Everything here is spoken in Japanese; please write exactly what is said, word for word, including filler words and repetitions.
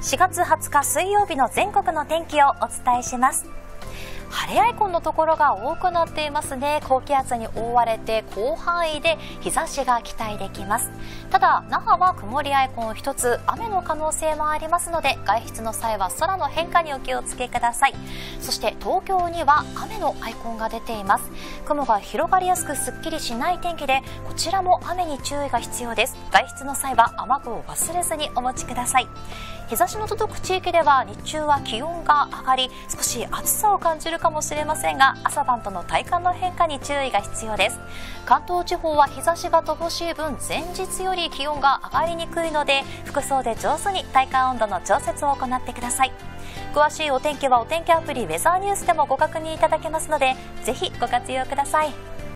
しがつはつか水曜日の全国の天気をお伝えします。晴れアイコンのところが多くなっていますね。高気圧に覆われて広範囲で日差しが期待できます。ただ那覇は曇りアイコンひとつ、雨の可能性もありますので、外出の際は空の変化にお気をつけください。そして東京には雨のアイコンが出ています。雲が広がりやすくすっきりしない天気で、こちらも雨に注意が必要です。外出の際は雨具を忘れずにお持ちください。日差しの届く地域では日中は気温が上がり、少し暑さを感じるかもしれませんが、朝晩との体感の変化に注意が必要です。関東地方は日差しが乏しい分、前日より気温が上がりにくいので、服装で上手に体感温度の調節を行ってください。詳しいお天気はお天気アプリウェザーニュースでもご確認いただけますので、ぜひご活用ください。